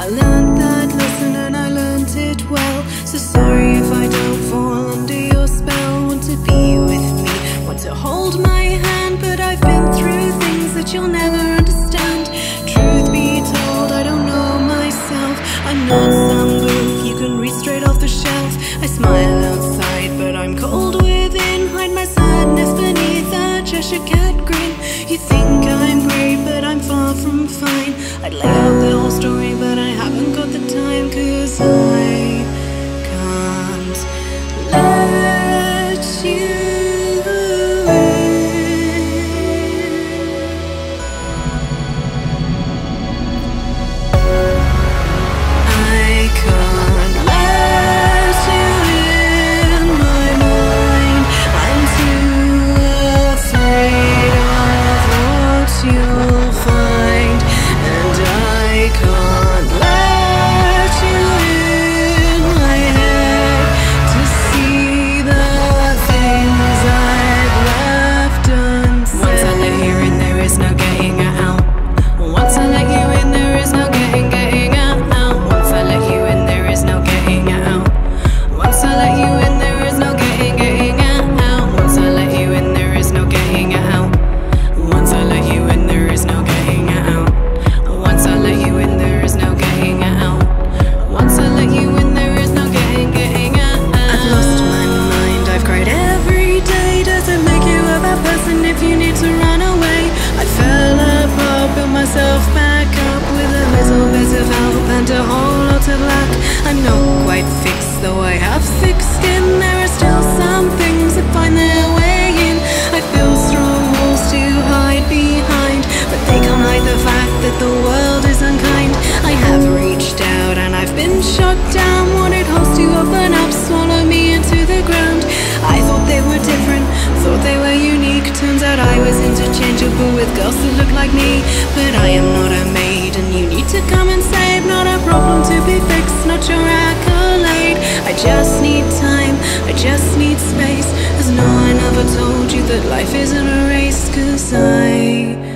I learned that lesson and I learned it well. So sorry if I don't fall under your spell. Want to be with me, want to hold my hand, but I've been through things that you'll never understand. Truth be told, I don't know myself. I'm not some book you can read straight off the shelf. I smile outside, but I'm cold within. Hide my sadness beneath that Cheshire Cat grin. You think I'm great, but I'm far from fine. I'd lay out the whole story, but I haven't got the time. 'Cause I can't let you that life isn't a race. 'Cause I